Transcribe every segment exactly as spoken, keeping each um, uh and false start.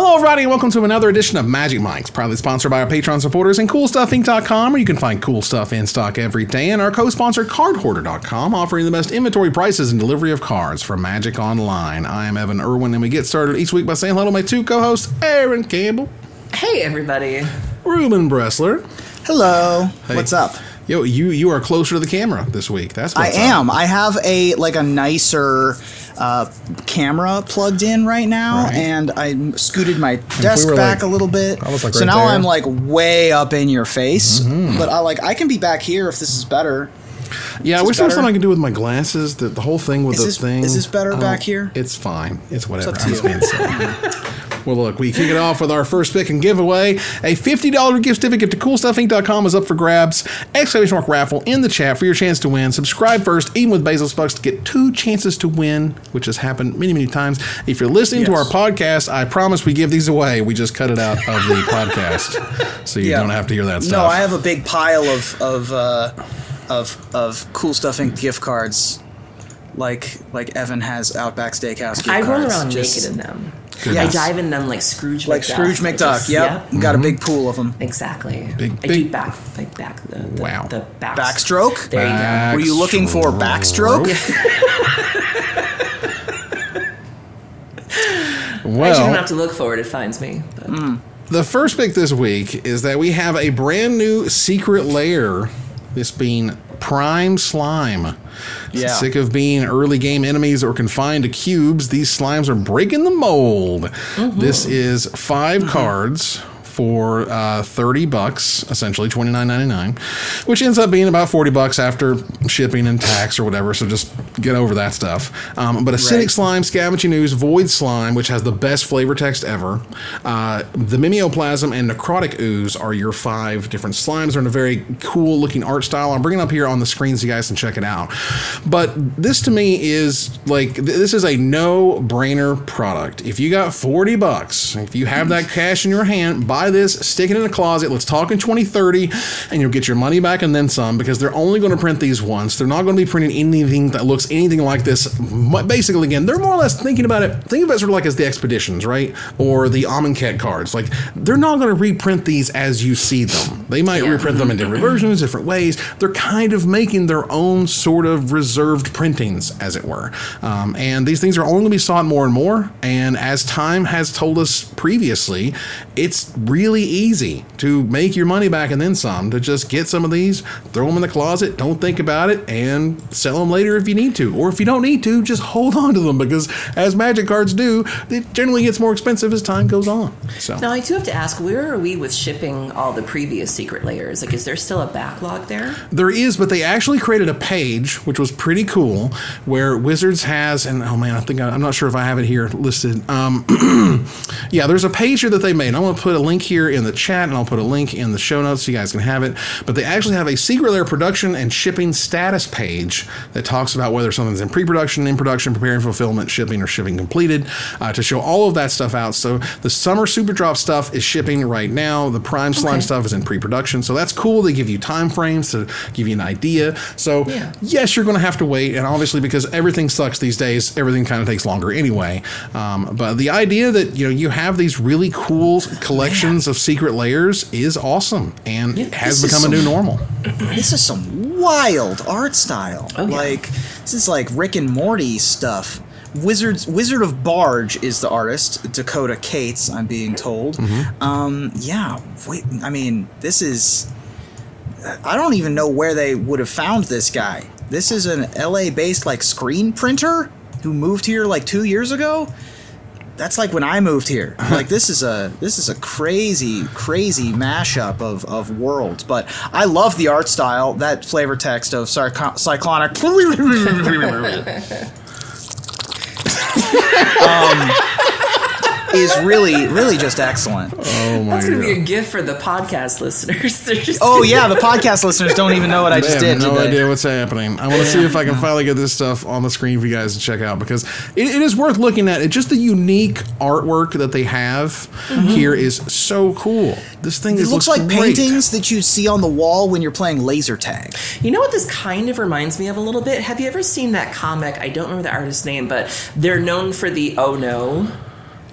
Hello everybody and welcome to another edition of Magic Mike's, proudly sponsored by our Patreon supporters and Cool Stuff Inc dot com, where you can find cool stuff in stock every day, and our co-sponsor Card Hoarder dot com, offering the best inventory prices and delivery of cards for Magic Online. I am Evan Irwin, and we get started each week by saying hello to my two co-hosts, Erin Campbell. Hey everybody. Ruben Bressler. Hello. Hey. What's up? Yo, you you are closer to the camera this week. That's what's I am. Up. I have a like a nicer uh, camera plugged in right now, right. and I scooted my desk we back like, a little bit. Like so right now there. I'm like way up in your face, mm-hmm. but I like I can be back here if this is better. Yeah, I wish there was something I could do with my glasses. The, the whole thing with is the this, thing. Is this better um, back here? It's fine. It's whatever. It's up to you. Well, look, we kick it off with our first pick and giveaway. A fifty dollar gift certificate to Cool Stuff Inc dot com is up for grabs. Exclamation mark raffle in the chat for your chance to win. Subscribe first, even with Basil's Bucks, to get two chances to win, which has happened many, many times. If you're listening yes. to our podcast, I promise we give these away. We just cut it out of the podcast, so you yeah. don't have to hear that stuff. No, I have a big pile of of uh, of, of Cool Stuff Inc gift cards, like like Evan has Outback Steakhouse gift I cards. I roll around just, naked in them. Yes. I dive in them like Scrooge McDuck. Like Scrooge McDuck, just, yep. yep. Mm-hmm. Got a big pool of them. Exactly. Big, I big. do back, like back, the, the, wow. the back. Backstroke? There back you go. Were you looking for backstroke? Well, I actually don't have to look for it, it finds me. Mm. The first pick this week is that we have a brand new secret lair, this being Prime Slime. Yeah. Sick of being early game enemies or confined to cubes, these slimes are breaking the mold. Mm-hmm. This is five mm-hmm. cards for uh, thirty bucks, essentially twenty-nine ninety-nine, which ends up being about forty bucks after shipping and tax or whatever, so just get over that stuff. Um, but Acidic right. Slime, Scavenging Ooze, Void Slime, which has the best flavor text ever, uh, the Mimeoplasm and Necrotic Ooze are your five different slimes. They're in a very cool looking art style. I'm bringing it up here on the screen so you guys can check it out. But this to me is like, th this is a no-brainer product. If you got forty bucks, if you have that cash in your hand, buy this, stick it in a closet. Let's talk in twenty thirty, and you'll get your money back and then some, because they're only going to print these once. They're not going to be printing anything that looks anything like this. Basically, again, they're more or less thinking about it. Think about it sort of like as the Expeditions, right? Or the Amonkhet cards. Like, they're not going to reprint these as you see them. They might yeah. reprint them in different versions, different ways. They're kind of making their own sort of reserved printings, as it were. Um, and these things are only going to be sought more and more. And as time has told us previously, it's really really easy to make your money back and then some, to just get some of these, throw them in the closet, don't think about it, and sell them later if you need to. Or if you don't need to, just hold on to them, because as Magic cards do, it generally gets more expensive as time goes on. So now I do have to ask, where are we with shipping all the previous secret layers? Like, is there still a backlog there? There is, but they actually created a page, which was pretty cool, where Wizards has, and oh man, I think I, I'm not sure if I have it here listed. Um, yeah, there's a page here that they made. I'm going to put a link here in the chat, and I'll put a link in the show notes so you guys can have it. But they actually have a secret layer production and shipping status page that talks about whether something's in pre-production, in production, preparing fulfillment, shipping, or shipping completed, uh, to show all of that stuff out. So the Summer Super Drop stuff is shipping right now. The Prime Slime okay. stuff is in pre-production. So that's cool. They give you time frames to give you an idea. So yeah. yes, you're going to have to wait. And obviously, because everything sucks these days, everything kind of takes longer anyway. Um, but the idea that, you know, you have these really cool collections of secret layers is awesome, and yeah, has become some, a new normal. This is some wild art style. Oh, like yeah. this is like Rick and Morty stuff. Wizards Wizard of Barge is the artist, Dakota Cates, I'm being told. Mm-hmm. Um, yeah, wait, I mean, this is. I don't even know where they would have found this guy. This is an L A-based like screen printer who moved here like two years ago. That's like when I moved here. Like, this is a this is a crazy, crazy mashup of, of worlds. But I love the art style, that flavor text of cyclonic. um, is really, really just excellent. Oh my That's going to be a gift for the podcast listeners. Just oh, yeah, the podcast listeners don't even know what I just did. They have no idea what's happening. I want to see if I can finally get this stuff on the screen for you guys to check out, because it, it is worth looking at. It's just the unique artwork that they have mm-hmm. here is so cool. This thing it is, looks, looks like great. Paintings that you see on the wall when you're playing laser tag. You know what this kind of reminds me of a little bit? Have you ever seen that comic? I don't remember the artist's name, but they're known for the oh no.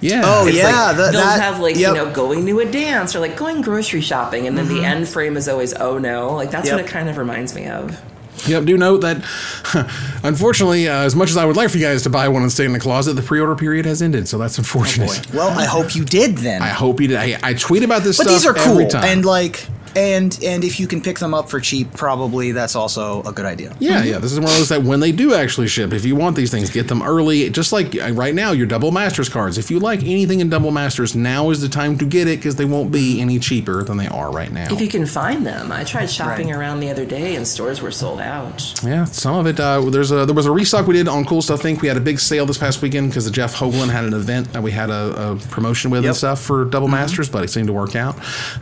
Yeah. Oh, it's yeah. Like, the, those that, have, like, yep. you know, going to a dance or, like, going grocery shopping. And then mm-hmm. the end frame is always, oh, no. Like, that's yep. what it kind of reminds me of. Yep, do note that, unfortunately, uh, as much as I would like for you guys to buy one and stay in the closet, the pre-order period has ended, so that's unfortunate. Oh, well, I hope you did, then. I hope you did. I, I tweet about this but stuff every time. But these are cool, and, like... And and if you can pick them up for cheap, probably that's also a good idea. Yeah, mm-hmm. yeah. This is one of those that when they do actually ship, if you want these things, get them early. Just like right now, your Double Masters cards. If you like anything in Double Masters, now is the time to get it because they won't be any cheaper than they are right now. If you can find them. I tried shopping right. around the other day and stores were sold out. Yeah, some of it. Uh, there's a, There was a restock we did on Cool Stuff Incorporated. We had a big sale this past weekend because Jeff Hoagland had an event that we had a, a promotion with yep. and stuff for Double mm-hmm. Masters, but it seemed to work out.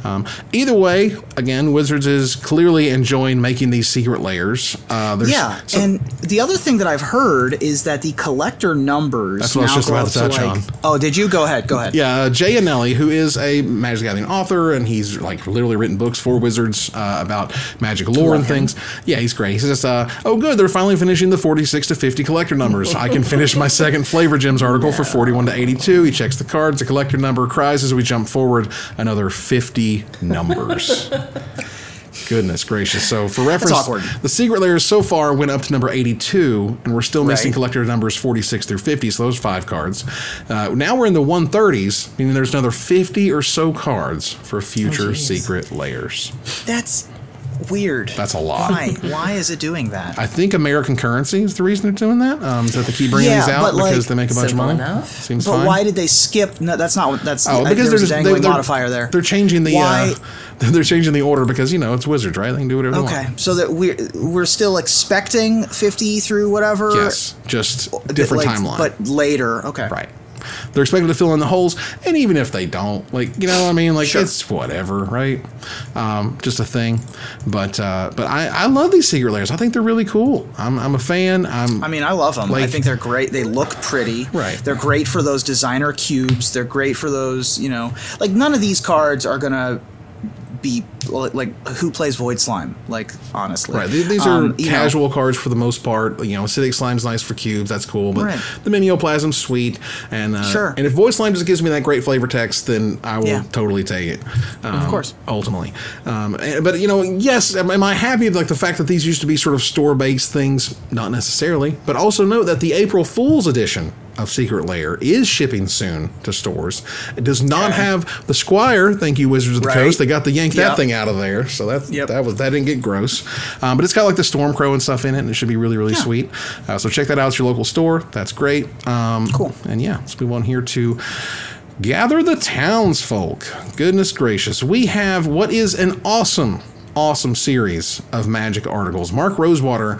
Um, either way... Again, Wizards is clearly enjoying making these secret layers. Uh, there's yeah, some, and the other thing that I've heard is that the collector numbers. That's what now I was just about to touch to like, on. Oh, did you? Go ahead. Go ahead. Yeah, uh, Jay Anelli, who is a Magic the Gathering author, and he's like literally written books for Wizards uh, about Magic lore and things. Him. Yeah, he's great. He says, uh, "Oh, good, they're finally finishing the forty-six to fifty collector numbers. I can finish my second Flavor Gems article yeah. for forty-one to eighty-two." He checks the cards, the collector number, cries as we jump forward another fifty numbers. Goodness gracious. So for reference, the secret layers so far went up to number eighty-two, and we're still missing right. collector numbers forty-six through fifty, so those five cards. Uh, now we're in the one thirties, meaning there's another fifty or so cards for future oh, secret layers. That's weird. That's a lot. Why? Why is it doing that? I think American currency is the reason they're doing that. Um, so they keep bringing yeah, these out because like, they make a bunch of money. Enough? Seems but fine. Why did they skip? No, that's not. That's oh, because there's a dangling modifier there. They're changing the. Uh, they're changing the order because you know it's Wizards, right? They can do whatever okay. they want. Okay, so that we're we're still expecting fifty through whatever. Yes, just different like, timeline, but later. Okay, right. They're expected to fill in the holes, and even if they don't, like, you know what I mean? Like, sure. it's whatever, right? Um, just a thing. But uh, but I, I love these secret layers. I think they're really cool. I'm, I'm a fan. I'm, I mean, I love them. Like, I think they're great. They look pretty. Right. They're great for those designer cubes. They're great for those, you know. Like, none of these cards are going to be, like, who plays Void Slime? Like, honestly. Right. These are um, casual know. cards for the most part. You know, Acidic Slime's nice for cubes. That's cool. But right. the Mimeoplasm's sweet. And uh, sure. and if Void Slime just gives me that great flavor text, then I will yeah. totally take it. Um, of course. Ultimately. Um, and, but, you know, yes, am, am I happy with, like, the fact that these used to be sort of store-based things? Not necessarily. But also note that the April Fool's edition of Secret Lair is shipping soon to stores. It does not okay. have the Squire. Thank you, Wizards of the right. Coast. They got to yank yep. that thing out of there, so that yep. that was that didn't get gross. Um, but it's got like the Stormcrow and stuff in it, and it should be really really yeah. sweet. Uh, so check that out at your local store. That's great. Um, cool. And yeah, let's move on here to Gather the Townsfolk. Goodness gracious, we have what is an awesome. awesome series of Magic articles. Mark Rosewater uh,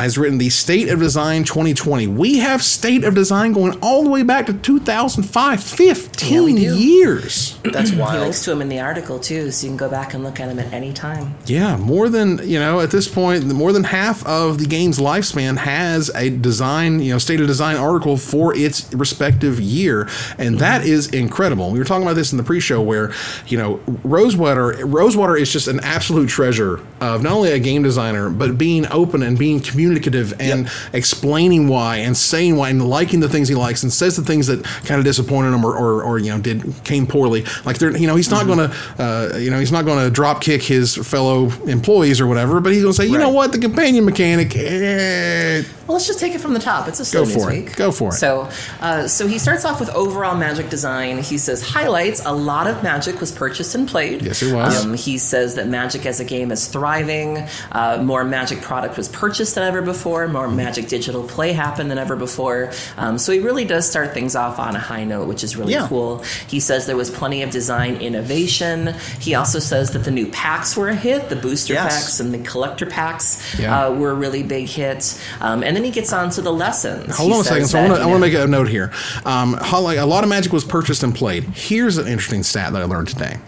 has written the State of Design twenty twenty. We have State of Design going all the way back to two thousand five, fifteen yeah, years. That's wild. He links to him in the article too, so you can go back and look at him at any time. Yeah, more than, you know, at this point, more than half of the game's lifespan has a design, you know, State of Design article for its respective year, and that is incredible. We were talking about this in the pre-show where, you know, Rosewater, Rosewater is just an absolute treasure of not only a game designer, but being open and being communicative and yep. explaining why and saying why and liking the things he likes and says the things that kind of disappointed him or, or, or you know, did came poorly. Like, they're, you know, he's not mm-hmm. going to, uh, you know, he's not going to drop kick his fellow employees or whatever, but he's going to say, you right. know what, the companion mechanic. Eh. Well, let's just take it from the top. It's a slow news week. Go for it. So, uh, so he starts off with overall Magic design. He says, highlights, a lot of Magic was purchased and played. Yes, it was. Um, he says that Magic as a game is thriving. Uh, more Magic product was purchased than ever before. More Magic digital play happened than ever before. Um, so he really does start things off on a high note, which is really yeah. cool. He says there was plenty of design innovation. He also says that the new packs were a hit. The booster yes. packs and the collector packs yeah. uh, were a really big hit. Um, and then he gets on to the lessons. Hold he on a second. So that, I want to make a note here. Um, how, like, a lot of Magic was purchased and played. Here's an interesting stat that I learned today.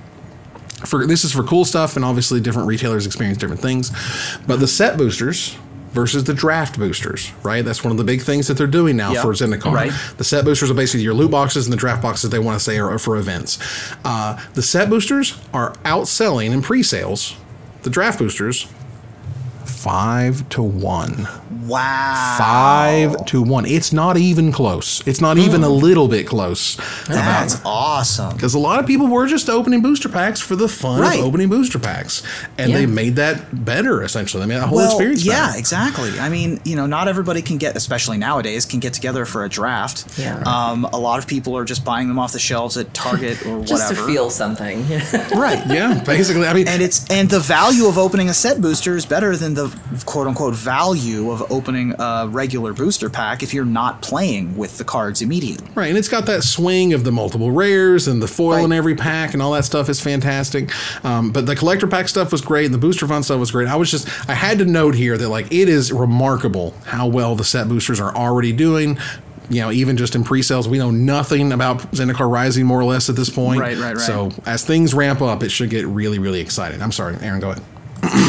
For, this is for Cool Stuff, and obviously different retailers experience different things. But the set boosters versus the draft boosters, right? That's one of the big things that they're doing now yep. for Zendikar. Right. The set boosters are basically your loot boxes, and the draft boxes, they want to say, are for events. Uh, the set boosters are outselling in pre-sales the draft boosters five to one. Wow. five to one. It's not even close. It's not mm. even a little bit close. That's about. awesome. Because a lot of people were just opening booster packs for the fun right. of opening booster packs. And yeah. they made that better, essentially. They made that whole well, experience better. Yeah, exactly. I mean, you know, not everybody can get, especially nowadays, can get together for a draft. Yeah. Um, a lot of people are just buying them off the shelves at Target or just whatever. Just to feel something. Right. Yeah, basically. I mean, and, it's, and the value of opening a set booster is better than the quote-unquote value of opening a regular booster pack if you're not playing with the cards immediately. Right, and it's got that swing of the multiple rares and the foil right. in every pack and all that stuff is fantastic. Um, but the collector pack stuff was great and the booster fund stuff was great. I was just, I had to note here that like it is remarkable how well the set boosters are already doing. You know, even just in pre-sales, we know nothing about Zendikar Rising more or less at this point. Right, right, right. So as things ramp up, it should get really, really exciting. I'm sorry, Erin, go ahead.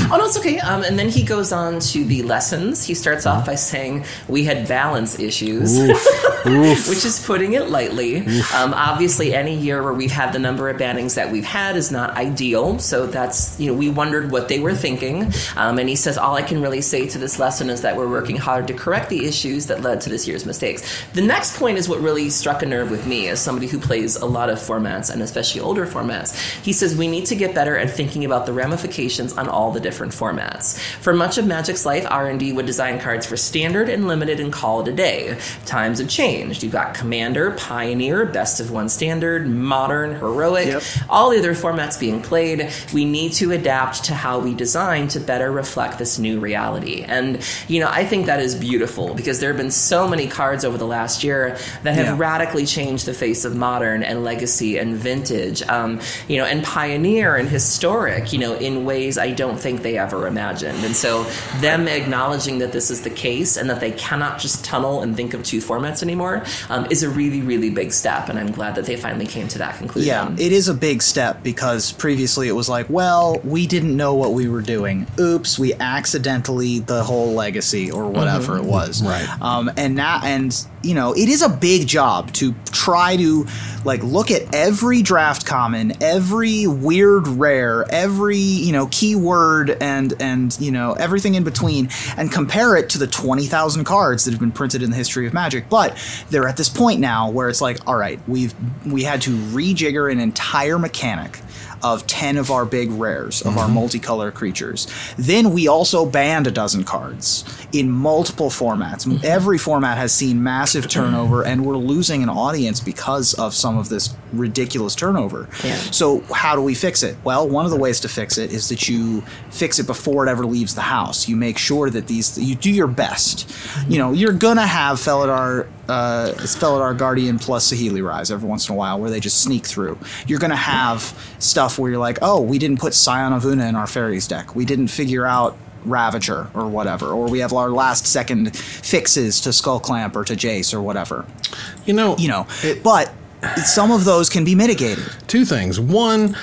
Oh, no, it's okay. Um, and then he goes on to the lessons. He starts off by saying, we had balance issues, oof, oof. which is putting it lightly. Um, obviously, any year where we've had the number of bannings that we've had is not ideal. So that's, you know, we wondered what they were thinking. Um, and he says, all I can really say to this lesson is that we're working hard to correct the issues that led to this year's mistakes. The next point is what really struck a nerve with me as somebody who plays a lot of formats and especially older formats. He says, we need to get better at thinking about the ramifications on all the different formats. For much of Magic's life, R and D would design cards for Standard and Limited and call it a day. Times have changed. You've got Commander, Pioneer, Best of One Standard, Modern, Heroic, yep. all the other formats being played. We need to adapt to how we design to better reflect this new reality. And, you know, I think that is beautiful because there have been so many cards over the last year that have yeah. radically changed the face of Modern and Legacy and Vintage, um, you know, and Pioneer and Historic, you know, in ways I don't think they ever imagined. And so them acknowledging that this is the case and that they cannot just tunnel and think of two formats anymore um, is a really, really big step. And I'm glad that they finally came to that conclusion. Yeah, it is a big step because previously it was like, well, we didn't know what we were doing. Oops, we accidentally the whole Legacy or whatever mm-hmm. it was. Right. Um, and now, and you know, it is a big job to try to like look at every draft common, every weird rare, every, you know, keyword and and you know everything in between and compare it to the twenty thousand cards that have been printed in the history of Magic. But they're at this point now where it's like, all right, we've we had to rejigger an entire mechanic of ten of our big rares, of mm-hmm. our multicolor creatures. Then we also banned a dozen cards in multiple formats. Mm-hmm. Every format has seen massive turnover, and we're losing an audience because of some of this ridiculous turnover. Yeah. So how do we fix it? Well, one of the ways to fix it is that you fix it before it ever leaves the house. You make sure that these, you do your best. Mm-hmm. You know, you're going to have Felidar Uh, it's Felidar Guardian plus Saheeli Rise every once in a while where they just sneak through. You're going to have stuff where you're like, oh, we didn't put Scion of Una in our Fairies deck. We didn't figure out Ravager or whatever. Or we have our last second fixes to Skullclamp or to Jace or whatever. You know. You know. It, but some of those can be mitigated. Two things. One,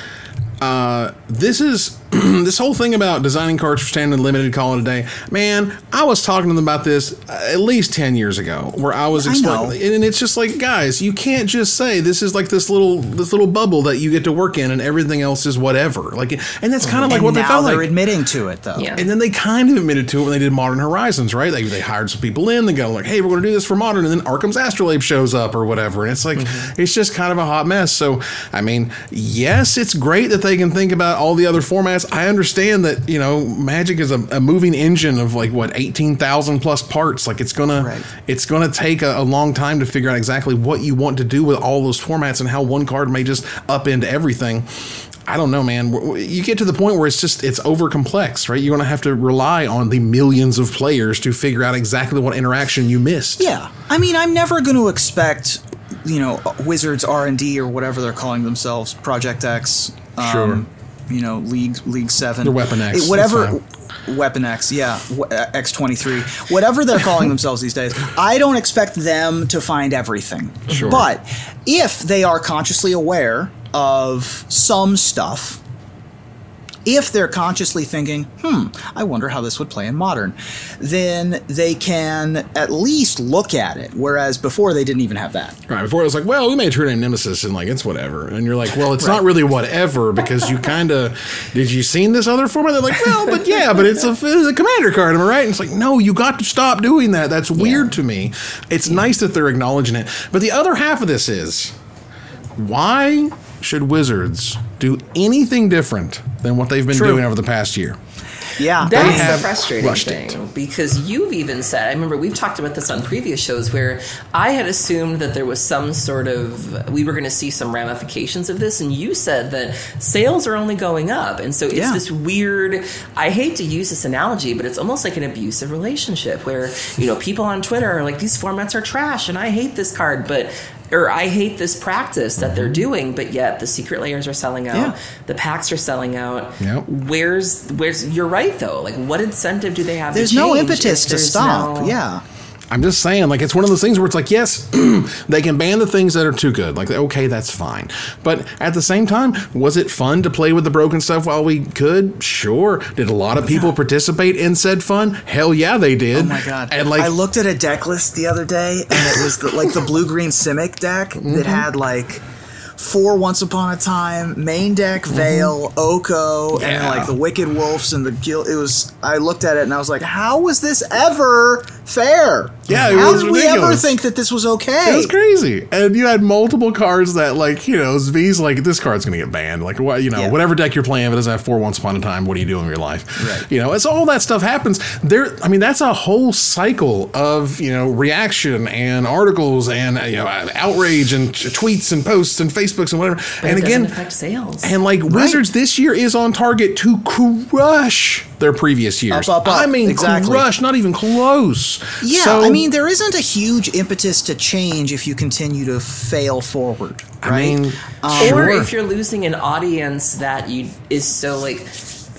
uh, this is... this whole thing about designing cards for Standard Limited, call it a day, man, I was talking to them about this at least ten years ago where I was explaining. I and it's just like, guys, you can't just say this is like this little this little bubble that you get to work in and everything else is whatever. Like, and that's kind of like and what they felt like. Now they're admitting to it, though. Yeah. And then they kind of admitted to it when they did Modern Horizons, right? They, they hired some people in. They go like, hey, we're going to do this for Modern. And then Arkham's Astrolabe shows up or whatever. And it's like, mm-hmm. it's just kind of a hot mess. So, I mean, yes, it's great that they can think about all the other formats. I understand that, you know, Magic is a, a moving engine of like what eighteen thousand plus parts. Like it's gonna, right. it's gonna take a, a long time to figure out exactly what you want to do with all those formats and how one card may just upend everything. I don't know, man. You get to the point where it's just, it's over complex, right? You're going to have to rely on the millions of players to figure out exactly what interaction you missed. Yeah. I mean, I'm never going to expect, you know, Wizards R and D or whatever they're calling themselves, Project X. Um, sure. You know, League League Seven, or Weapon X, it, whatever. Weapon X, yeah, X twenty-three, whatever they're calling themselves these days. I don't expect them to find everything, sure. but if they are consciously aware of some stuff, if they're consciously thinking, hmm, I wonder how this would play in Modern, then they can at least look at it, whereas before they didn't even have that. Right, before it was like, well, we made a true name Nemesis, and like, it's whatever. And you're like, well, it's right. not really whatever, because you kind of, did you seen this other format? They're like, well, but yeah, but it's a, it's a commander card, am I right? And it's like, no, you got to stop doing that. That's weird yeah. to me. It's yeah. nice that they're acknowledging it. But the other half of this is, why should Wizards do anything different than what they've been True. doing over the past year? Yeah, that's the frustrating thing it. because you've even said, I remember we've talked about this on previous shows where I had assumed that there was some sort of, we were going to see some ramifications of this, and you said that sales are only going up, and so it's yeah. this weird, I hate to use this analogy, but it's almost like an abusive relationship where, you know, people on Twitter are like, these formats are trash and I hate this card, but or I hate this practice that they're doing, but yet the secret layers are selling out, yeah. the packs are selling out. Yep. Where's, where's, you're right though, like what incentive do they have there's to change? There's no impetus to stop, no... yeah. I'm just saying, like, it's one of those things where it's like, yes, they can ban the things that are too good. Like, okay, that's fine. But at the same time, was it fun to play with the broken stuff while we could? Sure. Did a lot oh of people God. participate in said fun? Hell yeah, they did. Oh, my God. And, like, I looked at a deck list the other day, and it was, the, like, the blue-green Simic deck mm-hmm. that had, like... Four Once Upon a Time, main deck, Veil, mm-hmm. Oko, yeah. and like the Wicked Wolves and the Guild. It was, I looked at it and I was like, how was this ever fair? Yeah, it how was did ridiculous. we ever think that this was okay? It was crazy. And you had multiple cards that, like, you know, Zvi's like, this card's going to get banned. Like, what, you know, yeah. whatever deck you're playing, if it doesn't have four Once Upon a Time, what do you do in your life? Right. You know, it's all that stuff happens. There, I mean, that's a whole cycle of, you know, reaction and articles and, you know, outrage and tweets and posts and Facebook. Facebooks and whatever, but and it again, affect sales. And like right. Wizards this year is on target to crush their previous years. Up, up, up. I mean, exactly. crush, not even close. Yeah, so, I mean, there isn't a huge impetus to change if you continue to fail forward, right? I mean, um, sure. Or if you're losing an audience that you is so like.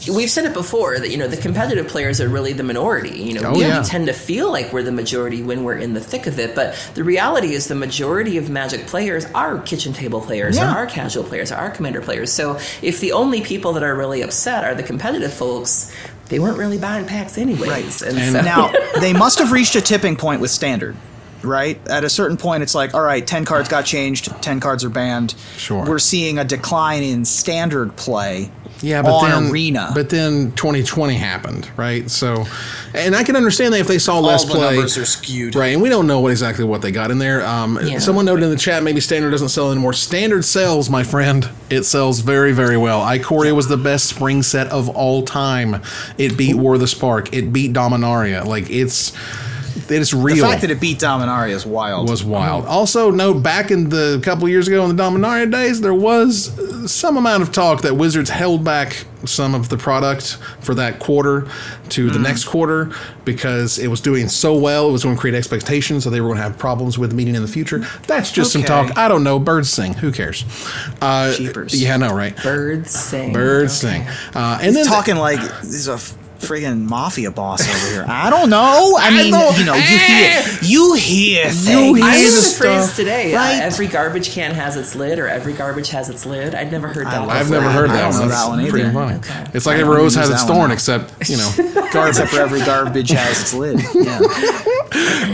We've said it before that, you know, the competitive players are really the minority. You know, oh, we yeah. tend to feel like we're the majority when we're in the thick of it. But the reality is the majority of Magic players are kitchen table players, yeah. or are casual players, or are commander players. So if the only people that are really upset are the competitive folks, they weren't really buying packs anyways. Right. And and so. Now, they must have reached a tipping point with Standard. Right? At a certain point, it's like, all right, ten cards got changed, ten cards are banned. Sure. We're seeing a decline in Standard play. Yeah, but then, arena. but then twenty twenty happened, right? So, and I can understand that if they saw less play. All the numbers are skewed. Right, and we don't know what exactly what they got in there. Um, yeah. Someone noted in the chat, maybe Standard doesn't sell anymore. Standard sells, my friend. It sells very, very well. Ikoria was the best spring set of all time. It beat War of the Spark. It beat Dominaria. Like, it's... It is real. The fact that it beat Dominaria is wild. Was wild. Also, note back in the couple years ago in the Dominaria days, there was some amount of talk that Wizards held back some of the product for that quarter to the mm. next quarter because it was doing so well. It was going to create expectations that they were going to have problems with meeting in the future. That's just okay. some talk. I don't know. Birds sing. Who cares? Uh, Jeepers. Yeah, I know, right? Birds sing. Birds okay. sing. Uh, and He's then talking the, like there's a. friggin' mafia boss over here. I don't know. I, I mean, know. you know, you hear, you hear things. You hear I heard the phrase today. Right? Uh, every garbage can has its lid, or every garbage has its lid. I've never heard that. I've never heard that one. That's one pretty funny. Okay. It's like every rose has its thorn, except you know, garbage. Except for every garbage has its lid. Yeah.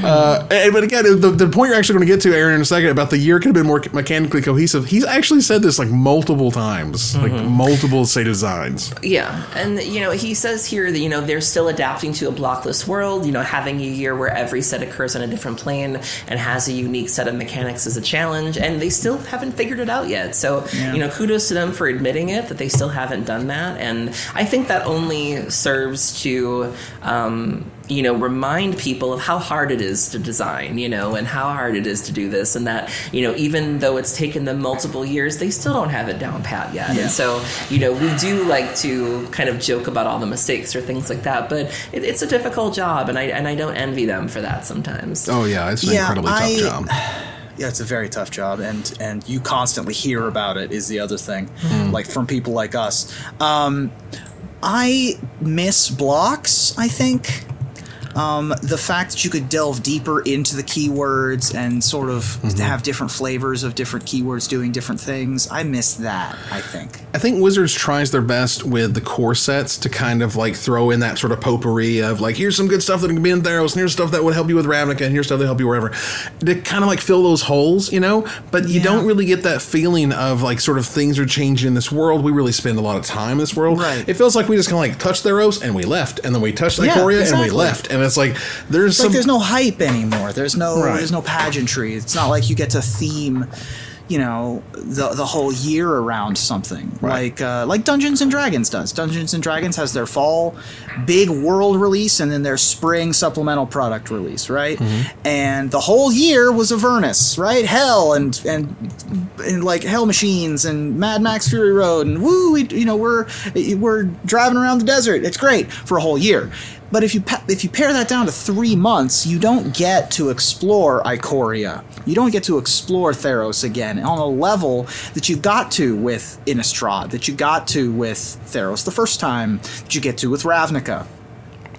uh, and, but again, the, the point you're actually going to get to, Erin, in a second about the year could have been more mechanically cohesive. He's actually said this like multiple times, mm-hmm. like multiple State of Designs. Yeah, and you know, he says here that, you know, they're still adapting to a blockless world. You know, having a year where every set occurs on a different plane and has a unique set of mechanics is a challenge, and they still haven't figured it out yet. So, yeah. you know, kudos to them for admitting it, that they still haven't done that. And I think that only serves to... Um, you know, remind people of how hard it is to design, you know, and how hard it is to do this, and that, you know, even though it's taken them multiple years, they still don't have it down pat yet. Yeah. And so, you know, we do like to kind of joke about all the mistakes or things like that, but it, it's a difficult job, and I and I don't envy them for that sometimes. Oh yeah, it's an yeah, incredibly I, tough job. Yeah, it's a very tough job, and and you constantly hear about it is the other thing, mm. like from people like us. Um, I miss blocks, I think. Um, the fact that you could delve deeper into the keywords and sort of mm-hmm. have different flavors of different keywords doing different things, I miss that, I think. I think Wizards tries their best with the core sets to kind of like throw in that sort of potpourri of like, here's some good stuff that can be in Theros, and here's stuff that would help you with Ravnica, and here's stuff that help you wherever. To kind of like fill those holes, you know? But you yeah. don't really get that feeling of like sort of things are changing in this world. We really spend a lot of time in this world. Right. It feels like we just kind of like touched Theros and we left, and then we touched Ikoria yeah, exactly. and we left. And it's like there's it's some... like there's no hype anymore. There's no right. there's no pageantry. It's not like you get to theme, you know, the the whole year around something right. like uh, like Dungeons and Dragons does. Dungeons and Dragons has their fall big world release and then their spring supplemental product release, right? Mm-hmm. And the whole year was Avernus, right? Hell and and and like Hell Machines and Mad Max Fury Road and woo, we, you know, we're we're driving around the desert. It's great for a whole year. But if you if you pare that down to three months, you don't get to explore Ikoria. You don't get to explore Theros again on a level that you got to with Innistrad, that you got to with Theros the first time, that you get to with Ravnica.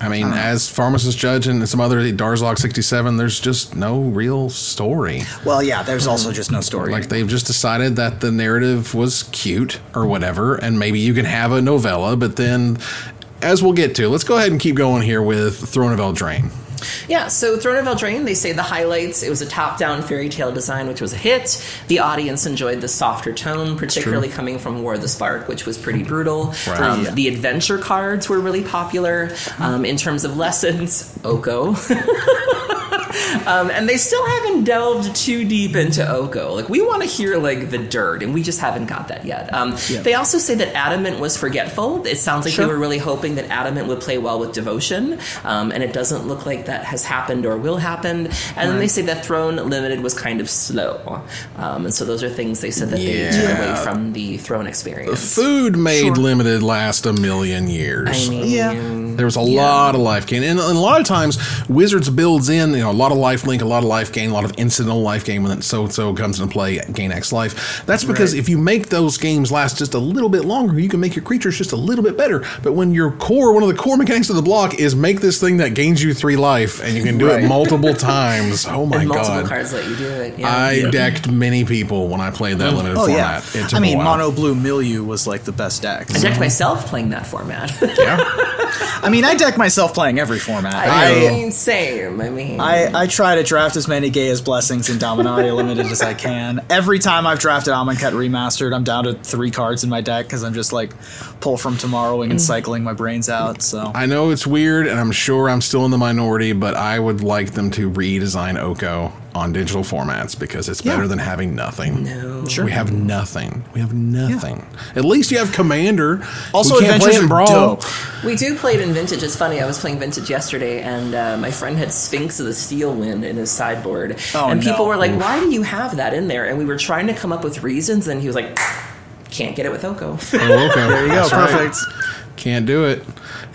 I mean, uh, as Pharmacist Judge and some other Darzlog sixty-seven, there's just no real story. Well, yeah, there's also just no story. Like, they've just decided that the narrative was cute or whatever, and maybe you can have a novella, but then... as we'll get to, let's go ahead and keep going here with Throne of Eldraine. Yeah, so Throne of Eldraine, they say the highlights, it was a top-down fairy tale design, which was a hit. The audience enjoyed the softer tone, particularly coming from War of the Spark, which was pretty brutal. Right. Um, yeah. The adventure cards were really popular. Um, in terms of lessons, Oko. Um, and they still haven't delved too deep into Oko. Like, we want to hear, like, the dirt, and we just haven't got that yet. Um, yeah. They also say that Adamant was forgetful. It sounds like sure. they were really hoping that Adamant would play well with Devotion, um, and it doesn't look like that has happened or will happen. And right. then they say that Throne Limited was kind of slow. Um, and so those are things they said that yeah. they took away from the Throne experience. Food made sure. Limited last a million years. I mean, yeah. there was a yeah. lot of life gain. And, and a lot of times, Wizards builds in, you know, a lot of life link, a lot of life gain, a lot of incidental life gain when so and so comes into play, gain X life. That's because right. if you make those games last just a little bit longer, you can make your creatures just a little bit better. But when your core, one of the core mechanics of the block is make this thing that gains you three life, and you can do right. it multiple times. Oh my and multiple god! Multiple cards let you do it. Yeah. I yeah. decked many people when I played that limited oh, format. Yeah. It took I mean, a while. Mono blue milieu was like the best deck. I decked myself playing that format. Yeah. I mean, I decked myself playing every format. I, I mean, same. I mean, I. I try to draft as many Gaea's Blessings in Dominaria Limited as I can. Every time I've drafted Amonkhet Remastered, I'm down to three cards in my deck because I'm just like pull from Tomorrowing and cycling my brains out. So I know it's weird, and I'm sure I'm still in the minority, but I would like them to redesign Oko on digital formats because it's yeah. better than having nothing. No. Sure. We have nothing. We have nothing. Yeah. At least you have Commander. Also, we Adventures in Brawl. Dope. We do play it in Vintage. It's funny. I was playing Vintage yesterday, and uh, my friend had Sphinx of the Steel Wind in his sideboard. Oh, and people no. were like, why do you have that in there? And we were trying to come up with reasons, and he was like, can't get it with Oko. Oh, okay. There you go. Perfect. Right. Can't do it.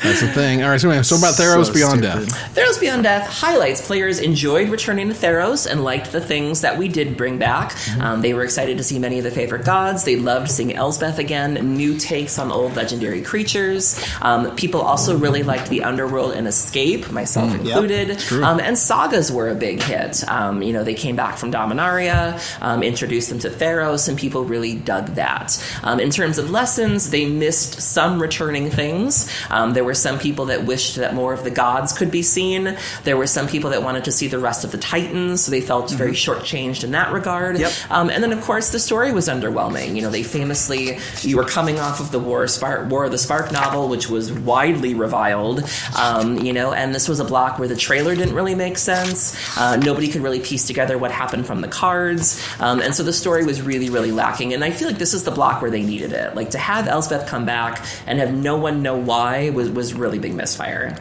That's the thing. All right, so, anyway, so about Theros so Beyond stupid. Death. Theros Beyond Death highlights players enjoyed returning to Theros and liked the things that we did bring back. Mm-hmm. um, they were excited to see many of their favorite gods. They loved seeing Elspeth again, new takes on old legendary creatures. Um, people also really liked the Underworld and Escape, myself mm, included. Yep, um, and Sagas were a big hit. Um, you know, they came back from Dominaria, um, introduced them to Theros, and people really dug that. Um, in terms of lessons, they missed some returning things. Um, there were some people that wished that more of the gods could be seen. There were some people that wanted to see the rest of the Titans, so they felt mm-hmm. very shortchanged in that regard. Yep. Um, and then, of course, the story was underwhelming. You know, they famously, you were coming off of the War of, Spark, War of the Spark novel, which was widely reviled, um, you know, and this was a block where the trailer didn't really make sense. Uh, nobody could really piece together what happened from the cards. Um, and so the story was really, really lacking. And I feel like this is the block where they needed it. Like, to have Elspeth come back and have no one know why was was really big misfire.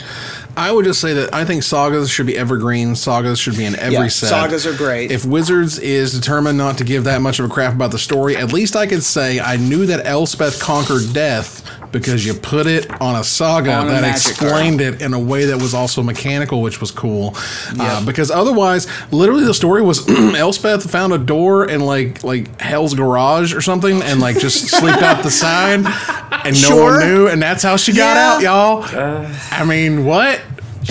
I would just say that I think Sagas should be evergreen. Sagas should be in every yeah, set. Sagas are great. If Wizards is determined not to give that much of a crap about the story, at least I could say I knew that Elspeth conquered death because you put it on a saga on a that explained card. It in a way that was also mechanical, which was cool. Yep. Uh, because otherwise, literally the story was Elspeth found a door in like like Hell's Garage or something and like just slipped out the side and no sure. one knew, and that's how she got yeah. out, y'all. Uh, I mean, what?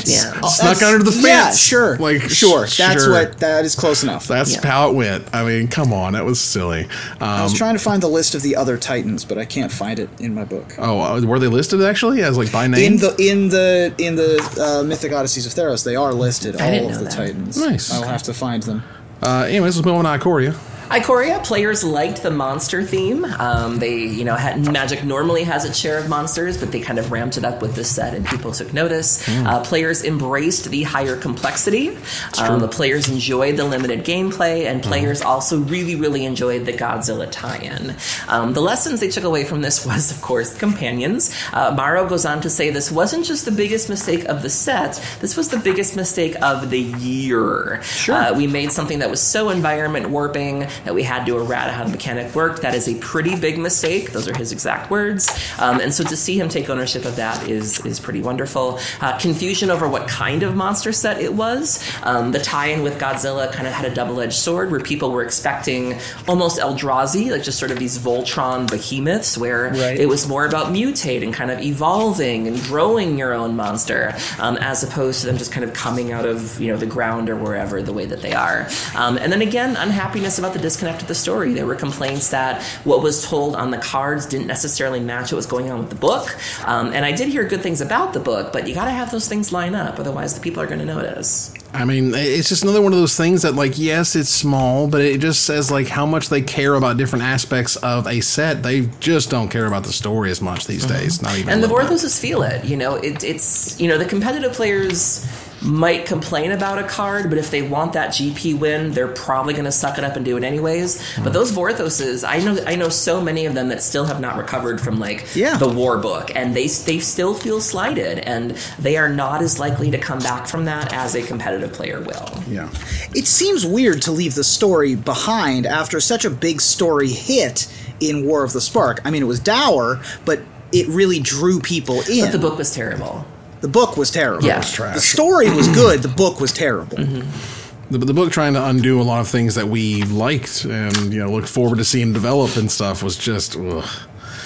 yeah. Snuck under the fence. Yeah, sure. Like, sure. Sh that's sure. what, that is close enough. That's yeah. how it went. I mean, come on. That was silly. Um, I was trying to find the list of the other Titans, but I can't find it in my book. Oh, uh, were they listed actually as like by name? In the, in the, in the uh, Mythic Odysseys of Theros, they are listed, I all of the that. Titans. Nice. I'll have to find them. Uh, anyways, let's move on to Ikoria. Ikoria, players liked the monster theme. Um, they, you know, had, Magic normally has its share of monsters, but they kind of ramped it up with this set, and people took notice. Mm. Uh, players embraced the higher complexity. Um, the players enjoyed the limited gameplay, and players mm. also really, really enjoyed the Godzilla tie-in. Um, the lessons they took away from this was, of course, Companions. Uh, Morrow goes on to say this wasn't just the biggest mistake of the set, this was the biggest mistake of the year. Sure. Uh, we made something that was so environment warping that we had to errata how the mechanic worked. That is a pretty big mistake. Those are his exact words. Um, and so to see him take ownership of that is is pretty wonderful. Uh, confusion over what kind of monster set it was. Um, the tie-in with Godzilla kind of had a double-edged sword where people were expecting almost Eldrazi, like just sort of these Voltron behemoths, where right. it was more about mutate and kind of evolving and growing your own monster, um, as opposed to them just kind of coming out of, you know, the ground or wherever the way that they are. Um, and then again, unhappiness about the disconnect of the story. There were complaints that what was told on the cards didn't necessarily match what was going on with the book. Um, and I did hear good things about the book, but you got to have those things line up. Otherwise, the people are going to notice. I mean, it's just another one of those things that, like, yes, it's small, but it just says, like, how much they care about different aspects of a set. They just don't care about the story as much these mm-hmm. days. Not even. And the Vorthoses feel it. You know, it, it's, you know, the competitive players might complain about a card, but if they want that G P win, they're probably going to suck it up and do it anyways. Mm. But those Vorthoses, I know, I know so many of them that still have not recovered from, like, yeah. the war book, and they they still feel slighted, and they are not as likely to come back from that as a competitive player will. Yeah, it seems weird to leave the story behind after such a big story hit in War of the Spark. I mean, it was dour, but it really drew people in. But the book was terrible. The book was terrible. Yeah. It was trash. The story was good. The book was terrible. Mm-hmm. the, the book trying to undo a lot of things that we liked and, you know, look forward to seeing develop and stuff was just ugh,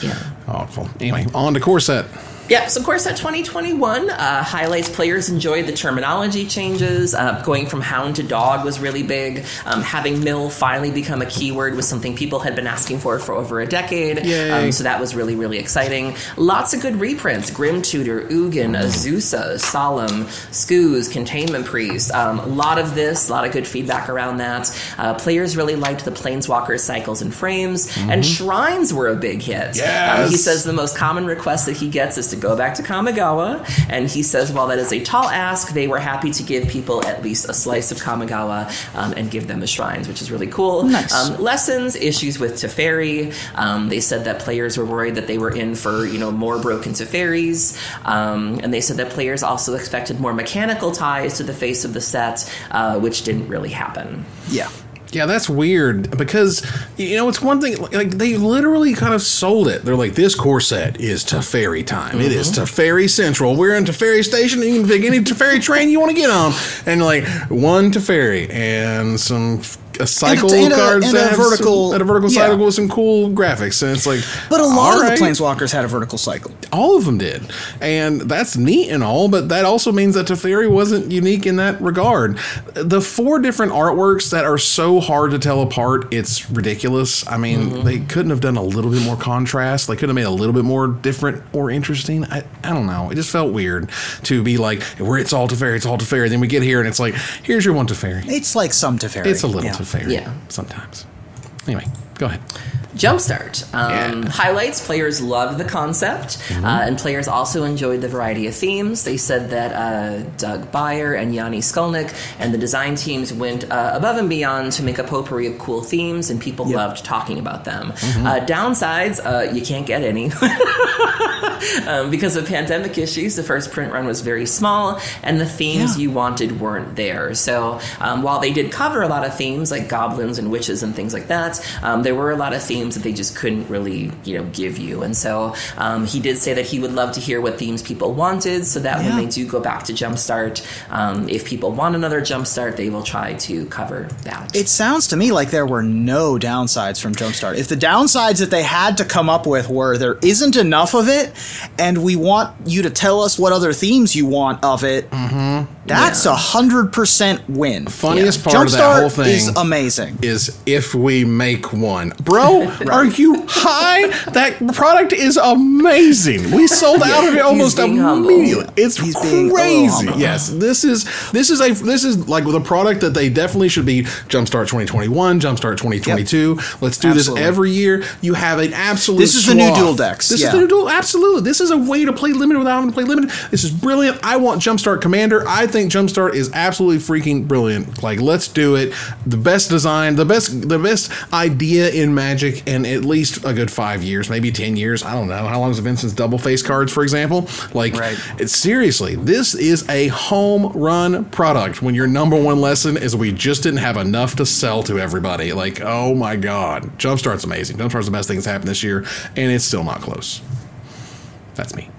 yeah. awful. Anyway, on to core set. Yeah, so Corset twenty twenty-one uh, highlights players enjoyed the terminology changes. Uh, going from hound to dog was really big. Um, having mill finally become a keyword was something people had been asking for for over a decade. Um, so that was really, really exciting. Lots of good reprints. Grim Tutor, Ugin, Azusa, Solemn, Skoos, Containment Priest. Um, a lot of this, a lot of good feedback around that. Uh, players really liked the Planeswalker cycles and frames. Mm-hmm. And Shrines were a big hit. Yes. Um, he says the most common request that he gets is to go back to Kamigawa, and he says while that is a tall ask, they were happy to give people at least a slice of Kamigawa um, and give them the shrines, which is really cool. Nice. Um, lessons, issues with Teferi. Um, they said that players were worried that they were in for, you know, more broken Teferis, um, and they said that players also expected more mechanical ties to the face of the set, uh, which didn't really happen. Yeah. Yeah, that's weird because, you know, it's one thing, like, they literally kind of sold it. They're like, this core set is Teferi time. Mm-hmm. It is Teferi Central. We're in Teferi Station, and you can pick any Teferi train you want to get on. And, like, one Teferi and some a cycle and a, cards and a, and a vertical, some, a vertical yeah. cycle with some cool graphics, and it's like, but a lot of right. the Planeswalkers had a vertical cycle. All of them did, and that's neat and all, but that also means that Teferi wasn't unique in that regard. The four different artworks that are so hard to tell apart, it's ridiculous. I mean, mm-hmm. they couldn't have done a little bit more contrast. They could have made a little bit more different or interesting. I, I don't know. It just felt weird to be like, where it's all Teferi, it's all Teferi. Then we get here and it's like, here's your one Teferi. It's like some Teferi. It's a little yeah. Teferi. Favorite, yeah, sometimes. Anyway, go ahead. Jumpstart um, yeah. highlights players loved the concept, mm-hmm. uh, and players also enjoyed the variety of themes. They said that uh, Doug Beyer and Yanni Skolnick and the design teams went uh, above and beyond to make a potpourri of cool themes, and people yep. loved talking about them. Mm-hmm. uh, downsides, uh, you can't get any um, because of pandemic issues. The first print run was very small, and the themes yeah. you wanted weren't there. So um, while they did cover a lot of themes like goblins and witches and things like that, um, there were a lot of themes themes that they just couldn't really, you know, give you. And so um, he did say that he would love to hear what themes people wanted, so that yeah. when they do go back to Jumpstart, um, if people want another Jumpstart, they will try to cover that. It sounds to me like there were no downsides from Jumpstart. If the downsides that they had to come up with were there isn't enough of it, and we want you to tell us what other themes you want of it, mm-hmm. that's a hundred percent win. Funniest yeah. part Jumpstart of that whole thing is amazing. Is if we make one, bro, right. are you high? That product is amazing. We sold yeah, out of it almost immediately. Humble. It's he's crazy. Yes, this is this is a this is like the product that they definitely should be. Jumpstart twenty twenty-one, Jumpstart twenty twenty-two. Yep. Let's do absolutely. This every year. You have an absolute. This is swath. The new dual decks. This yeah. is the new dual. Absolutely, this is a way to play limited without having to play limited. This is brilliant. I want Jumpstart Commander. I think. Jumpstart is absolutely freaking brilliant. Like, let's do it. The best design, the best, the best idea in Magic in at least a good five years, maybe ten years. I don't know how long has it been since double face cards, for example. Like, right. it's, seriously, this is a home run product. When your number one lesson is we just didn't have enough to sell to everybody. Like, oh my God, Jumpstart's amazing. Jumpstart's the best thing that's happened this year, and it's still not close. That's me.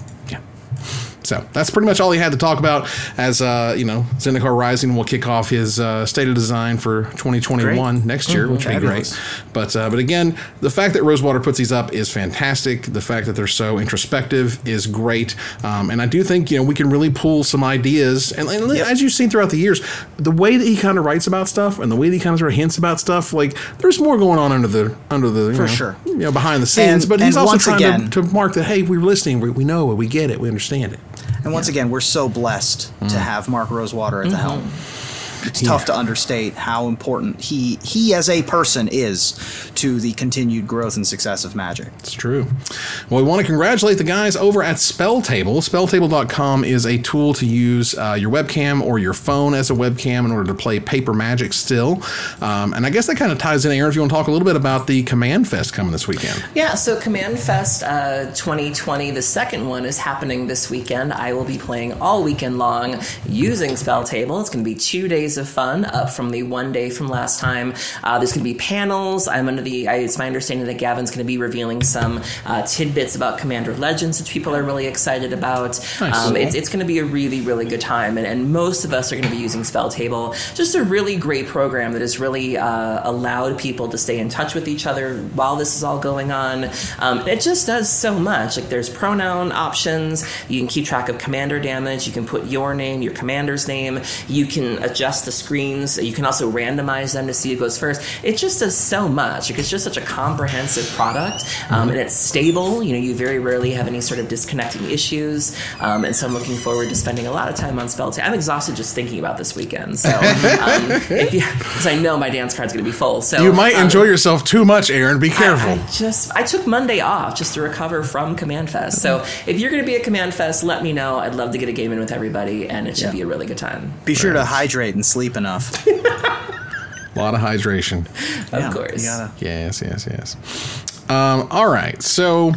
So that's pretty much all he had to talk about. As uh, you know, Zendikar Rising will kick off his uh, State of Design for twenty twenty-one great. Next year, mm-hmm. which would be great. But uh, but again, the fact that Rosewater puts these up is fantastic. The fact that they're so introspective is great. Um, and I do think you know we can really pull some ideas. And, and yep. as you've seen throughout the years, the way that he kind of writes about stuff and the way that he kind of sort of hints about stuff, like there's more going on under the under the you for know, sure you know behind the scenes. And, but he's also trying again, to, to mark that hey, we're listening, we, we know it, we get it, we understand it. And once yeah. again, we're so blessed mm. to have Mark Rosewater at the helm. Mm-hmm. It's yeah. tough to understate how important he he as a person is to the continued growth and success of Magic. It's true. Well, we want to congratulate the guys over at Spelltable. Spelltable dot com is a tool to use uh, your webcam or your phone as a webcam in order to play paper Magic still. Um, and I guess that kind of ties in, Erin, if you want to talk a little bit about the Command Fest coming this weekend. Yeah, so Command Fest uh, twenty twenty, the second one, is happening this weekend. I will be playing all weekend long using Spelltable. It's going to be two days of fun, up from the one day from last time. Uh, there's going to be panels. I'm under the. I, it's my understanding that Gavin's going to be revealing some uh, tidbits about Commander Legends, which people are really excited about. Nice. Um, it's it's going to be a really really good time, and, and most of us are going to be using Spelltable. Just a really great program that has really uh, allowed people to stay in touch with each other while this is all going on. Um, it just does so much. Like there's pronoun options. You can keep track of commander damage. You can put your name, your commander's name. You can adjust the screens. You can also randomize them to see who goes first. It just does so much. Like, it's just such a comprehensive product, um, and it's stable. You know, you very rarely have any sort of disconnecting issues, um, and so I'm looking forward to spending a lot of time on Spelltable. I'm exhausted just thinking about this weekend. So, um, because I know my dance card's going to be full. So you might um, enjoy yourself too much, Erin. Be careful. I, I just I took Monday off just to recover from Command Fest. So if you're going to be at Command Fest, let me know. I'd love to get a game in with everybody, and it should yeah. be a really good time. Be sure to hydrate and sleep enough. A lot of hydration. Of yeah, course. Gotta. Yes, yes, yes. Um, all right. So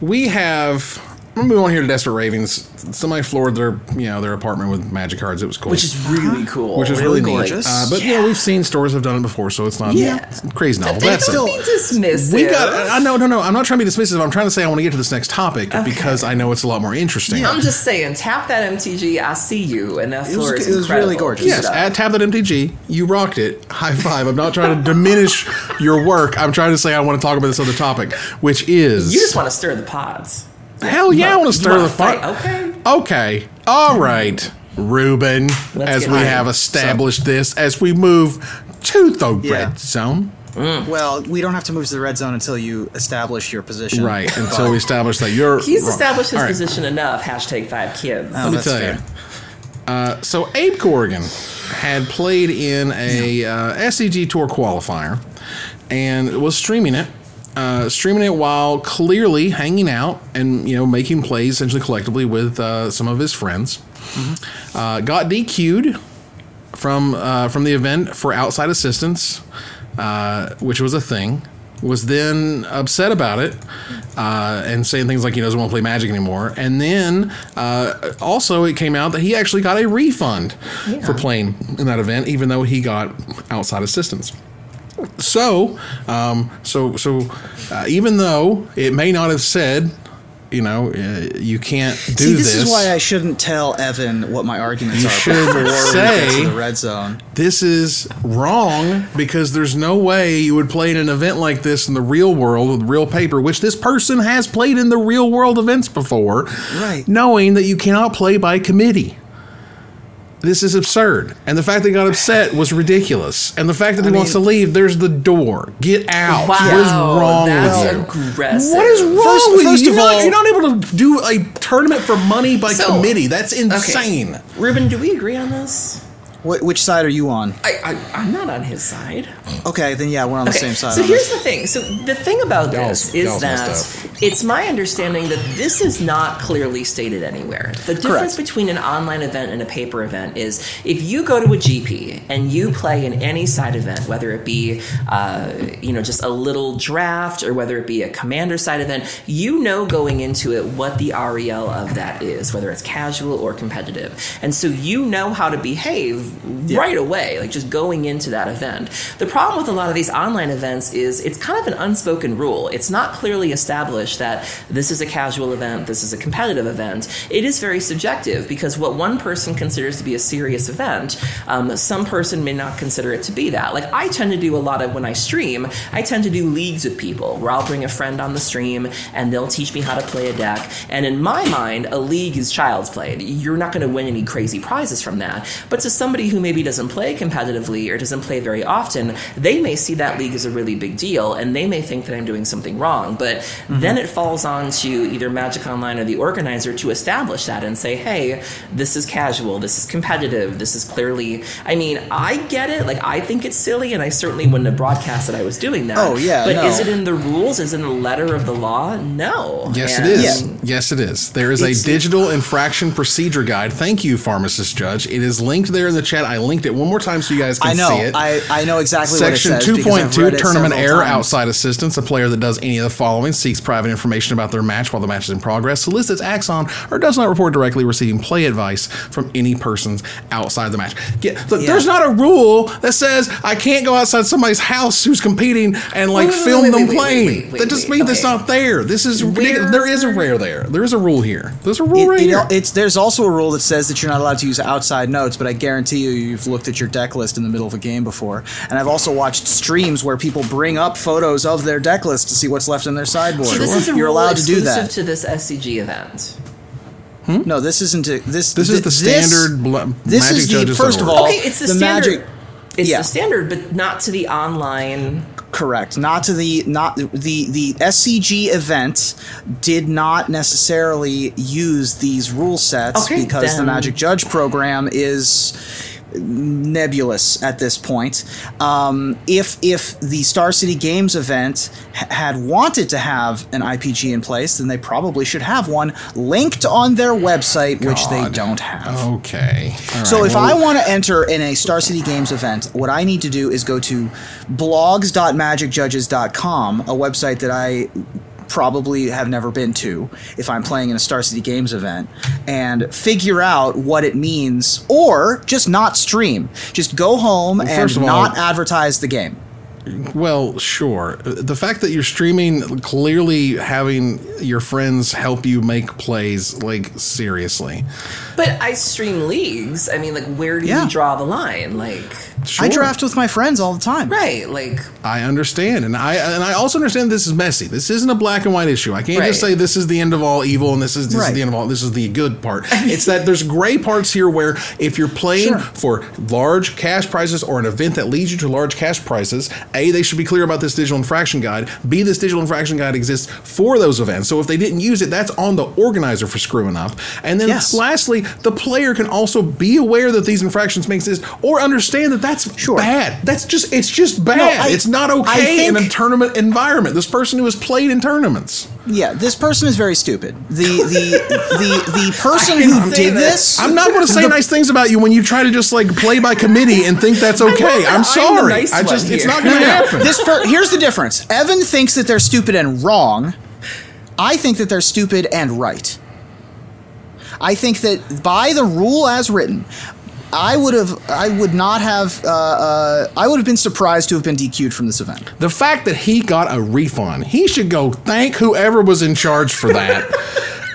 we have... I'm gonna move on here to Desperate Ravens. Somebody floored their, you know, their apartment with Magic cards. It was cool, which is really cool, which is really, really gorgeous. Uh, but yeah. yeah, we've seen stores have done it before, so it's not yeah. crazy novel. That's still dismissive. We got. I uh, no, no, no. I'm not trying to be dismissive. I'm trying to say I want to get to this next topic okay. because I know it's a lot more interesting. Yeah. I'm just saying, tap that M T G. I see you, and that floor is incredible. It was really gorgeous. Yes, at, tap that M T G. You rocked it. High five. I'm not trying to diminish your work. I'm trying to say I want to talk about this other topic, which is you just want to stir the pods. Hell yeah, I want to stir the fight. Okay. Okay. All right, Ruben. Let's as we have established this, as we move to the yeah. red zone. Mm. Well, we don't have to move to the red zone until you establish your position. Right. Until we establish that you're. He's wrong. Established his right. position enough. Hashtag five kids. Oh, let me tell fair. You. Uh, so Abe Corrigan had played in a uh, S C G Tour qualifier and was streaming it. Uh, streaming it while clearly hanging out and, you know, making plays essentially collectively with uh, some of his friends. Mm-hmm. Uh, got D Q'd from uh, from the event for outside assistance, uh, which was a thing. Was then upset about it uh, and saying things like he doesn't want to play Magic anymore. And then uh, also it came out that he actually got a refund yeah. for playing in that event, even though he got outside assistance. So, um, so, so, uh, even though it may not have said, you know, uh, you can't do See, this. This is why I shouldn't tell Evan what my arguments you are should say, the red zone. This is wrong, because there's no way you would play in an event like this in the real world with real paper, which this person has played in the real world events before, right? Knowing that you cannot play by committee. This is absurd. And the fact they got upset was ridiculous. And the fact that he I wants mean, to leave, there's the door. Get out. Wow, what is wrong that's with you? Aggressive. What is wrong first, with first you? Of you're, all, not, you're not able to do a tournament for money by so, committee. That's insane. Okay. Ruben, do we agree on this? Wh which side are you on? I, I, I'm not on his side. Okay, then yeah, we're on okay. the same side. So here's this. the thing. So the thing about this is that it's my understanding that this is not clearly stated anywhere. The difference Correct. between an online event and a paper event is if you go to a G P and you play in any side event, whether it be uh, you know, just a little draft or whether it be a commander side event, you know going into it what the R E L of that is, whether it's casual or competitive. And so you know how to behave right away, like just going into that event. The problem with a lot of these online events is it's kind of an unspoken rule. It's not clearly established that this is a casual event, this is a competitive event. It is very subjective, because what one person considers to be a serious event, um, some person may not consider it to be that. Like I tend to do a lot of, when I stream, I tend to do leagues with people where I'll bring a friend on the stream and they'll teach me how to play a deck. And in my mind, a league is child's play. You're not going to win any crazy prizes from that. But to somebody who maybe doesn't play competitively or doesn't play very often, they may see that league as a really big deal and they may think that I'm doing something wrong. But mm-hmm. then it falls on to either Magic Online or the organizer to establish that and say, hey, this is casual, this is competitive, this is clearly, I mean, I get it. Like, I think it's silly and I certainly wouldn't have broadcast that I was doing that. Oh, yeah. But no. is it in the rules? Is it in the letter of the law? No. Yes, and it is. Yeah. Yes, it is. There is it's, a digital infraction procedure guide. Thank you, Pharmacist Judge. It is linked there in the chat. I linked it one more time so you guys can I know, see it. I, I know exactly Section what it says. Section two point two, Tournament Error, Outside Assistance. A player that does any of the following seeks private information about their match while the match is in progress, solicits acts on, or does not report directly receiving play advice from any persons outside the match. Get, look, yeah. There's not a rule that says I can't go outside somebody's house who's competing and like wait, film wait, wait, them wait, playing. Wait, wait, wait, that just means okay. it's not there. This is ridiculous. There is a rare there. There is a rule here. There's a rule it, right it, here. It's, there's also a rule that says that you're not allowed to use outside notes, but I guarantee you, you've looked at your deck list in the middle of a game before. And I've also watched streams where people bring up photos of their deck list to see what's left in their sideboard. So this is a You're rule allowed to do that. Exclusive to this S C G event. Hmm? No, this isn't a, this. This th is the standard. This, this is the first of all. Okay, it's the, the standard. Magic, it's yeah. the standard, but not to the online. Correct. Not to the not the the S C G event did not necessarily use these rule sets okay, because then. the Magic Judge program is nebulous at this point. Um, if if the Star City Games event h had wanted to have an I P G in place, then they probably should have one linked on their website, God. which they don't have. Okay. All so right, if well, I want to enter in a Star City Games event, what I need to do is go to blogs dot magic judges dot com, a website that I probably have never been to if I'm playing in a Star City Games event, and figure out what it means, or just not stream. Just go home well, and all, not advertise the game. Well, sure. The fact that you're streaming, clearly having your friends help you make plays, like, seriously. But I stream leagues. I mean, like, where do yeah. you draw the line? Like, sure. I draft with my friends all the time. Right, like. I understand. And I and I also understand this is messy. This isn't a black and white issue. I can't right. just say this is the end of all evil and this is, this right. is the end of all, this is the good part. It's that there's gray parts here where if you're playing sure. for large cash prizes or an event that leads you to large cash prizes, A, they should be clear about this digital infraction guide. B, this digital infraction guide exists for those events. So if they didn't use it, that's on the organizer for screwing up. And then yes. lastly, the player can also be aware that these infractions may exist or understand that that's sure. bad. That's just, it's just bad. No, I, it's not okay in a tournament environment. This person who has played in tournaments. Yeah, this person is very stupid. The, the, the, the person who did this. this. I'm not going to say the, nice things about you when you try to just like play by committee and think that's okay. I'm, I'm sorry. Nice I just, it's here. not going Yeah. This per here's the difference. Evan thinks that they're stupid and wrong. I think that they're stupid and right. I think that by the rule as written, I would have, I would not have, uh, uh, I would have been surprised to have been D Q'd from this event. The fact that he got a refund, he should go thank whoever was in charge for that.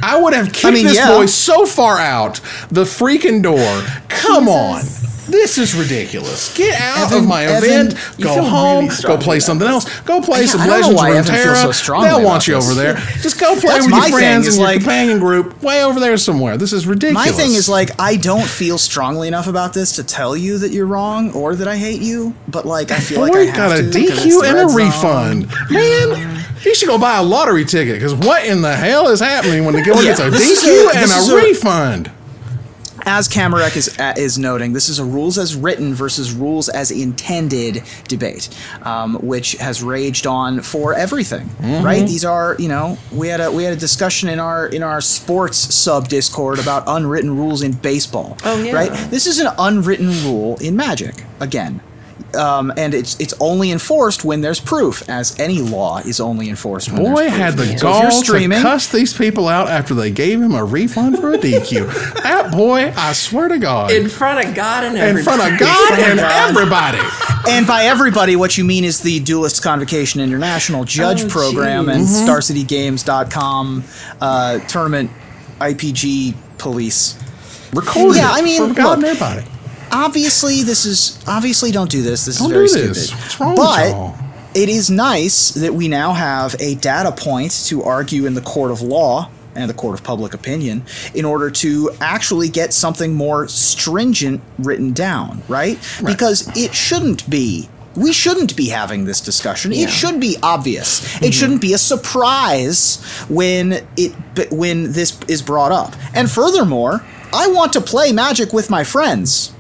I would have kicked I mean, this yeah. boy so far out the freaking door. Come Jesus. on. This is ridiculous. Get out Evan, of my Evan, event. Go home. Really go play something that. else. Go play I, some I Legends of Runeterra. So They'll want you this. over there. Just go play That's with your friends and like, your companion group way over there somewhere. This is ridiculous. My thing is, like, I don't feel strongly enough about this to tell you that you're wrong or that I hate you, but, like, I feel boy, like I have got a to, D Q and a refund. On. Man, he should go buy a lottery ticket, because what in the hell is happening when the guy yeah, gets a D Q a, and a, a refund? As Kamarek is, uh, is noting, this is a rules as written versus rules as intended debate, um, which has raged on for everything. Mm-hmm. Right? These are, you know, we had a we had a discussion in our in our sports sub Discord about unwritten rules in baseball. Oh yeah. Right? This is an unwritten rule in Magic again. Um, and it's it's only enforced when there's proof, as any law is only enforced when Boy, there's proof. Boy, had the gall so to cuss these people out after they gave him a refund for a D Q. That boy, I swear to God. In front of God and everybody. In front of God and everybody. And by everybody, what you mean is the Duelist Convocation International Judge oh, Program geez. and mm-hmm. Star City Games dot com uh, Tournament I P G Police. Recorded yeah, I mean, for God look, and everybody. Obviously, this is obviously don't do this. This don't is very do this. stupid. What's wrong but with y'all? It is nice that we now have a data point to argue in the court of law and the court of public opinion in order to actually get something more stringent written down, right? right. Because it shouldn't be. We shouldn't be having this discussion. Yeah. It should be obvious. Mm-hmm. It shouldn't be a surprise when it when this is brought up. And furthermore, I want to play Magic with my friends.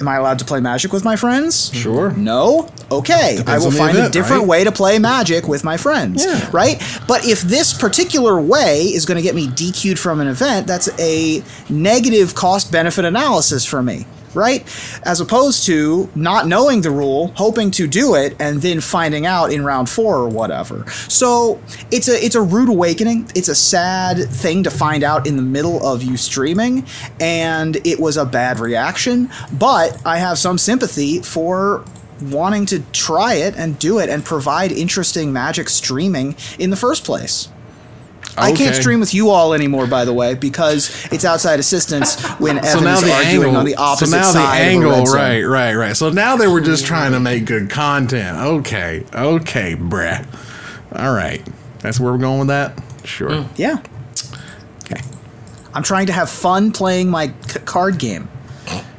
Am I allowed to play Magic with my friends? Sure. No? Okay. Depends I will find event, a different right? way to play Magic with my friends. Yeah. Right? But if this particular way is going to get me D Q'd from an event, that's a negative cost-benefit analysis for me. Right? As opposed to not knowing the rule, hoping to do it, and then finding out in round four or whatever. So it's a it's a rude awakening. It's a sad thing to find out in the middle of you streaming, and it was a bad reaction. But I have some sympathy for wanting to try it and do it and provide interesting Magic streaming in the first place. Okay. I can't stream with you all anymore, by the way, because it's outside assistance when Evan so now is the arguing angle, on the opposite so now side the angle, of the right, right, right. So now they were just trying to make good content. Okay, okay, bruh. All right. That's where we're going with that? Sure. Mm. Yeah. Okay. I'm trying to have fun playing my c card game.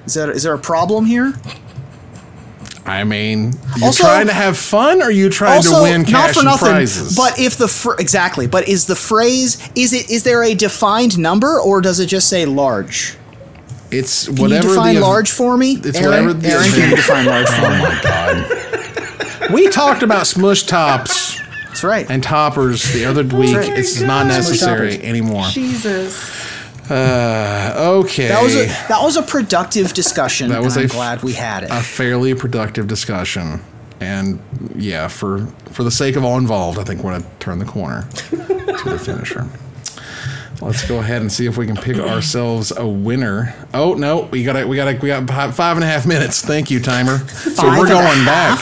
Is there, is there a problem here? I mean, you also, trying to have fun, or are you trying also, to win cash and prizes? But if the fr exactly, but is the phrase is it is there a defined number, or does it just say large? It's can whatever. You define the, large for me. It's Aaron, whatever. The Aaron, can you define large for me? Oh my God! We talked about smush tops. That's right. And toppers the other week. Oh it's God. not necessary anymore. Jesus. Uh, okay. That was a that was a productive discussion. That was and I'm glad we had it. A fairly productive discussion, and yeah, for for the sake of all involved, I think we're gonna turn the corner to the finisher. Let's go ahead and see if we can pick ourselves a winner. Oh no, we got we got we got five and a half minutes. Thank you, timer. So we're going back.